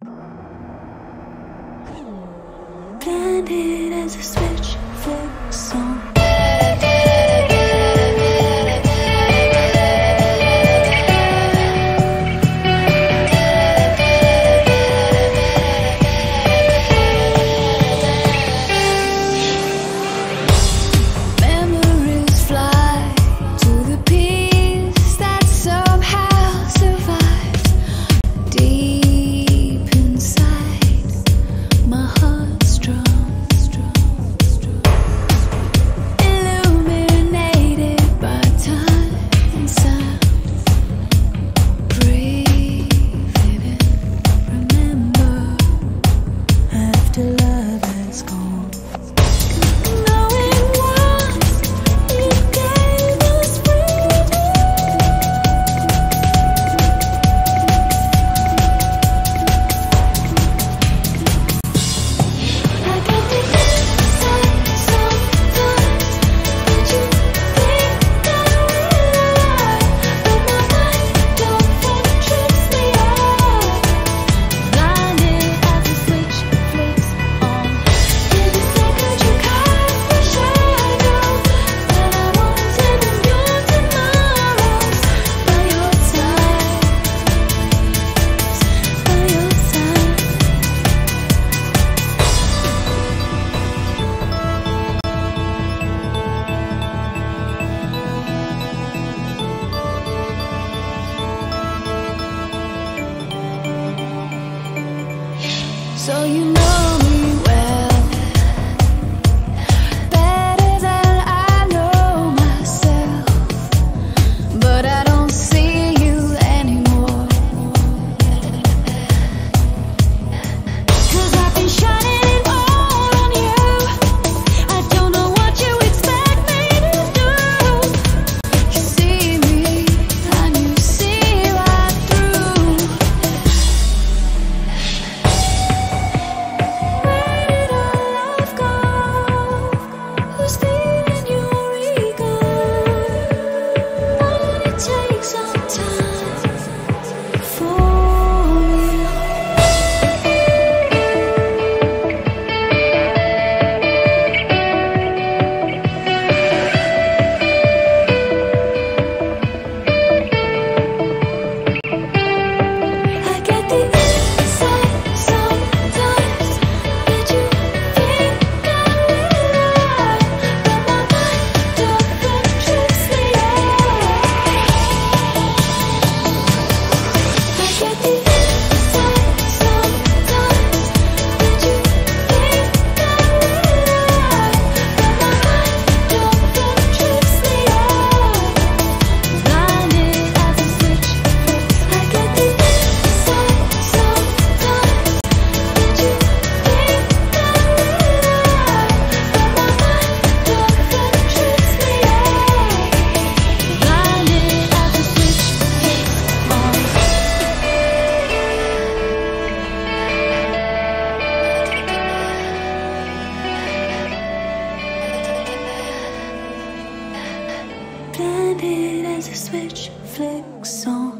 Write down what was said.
Blinded as a switch flicks on. So you know me well, better than I know myself, but I don't see you anymore, 'cause I've been shining it all on you. I don't know what you expect me to do. You see me and you see right through. Blinded as a switch flicks on.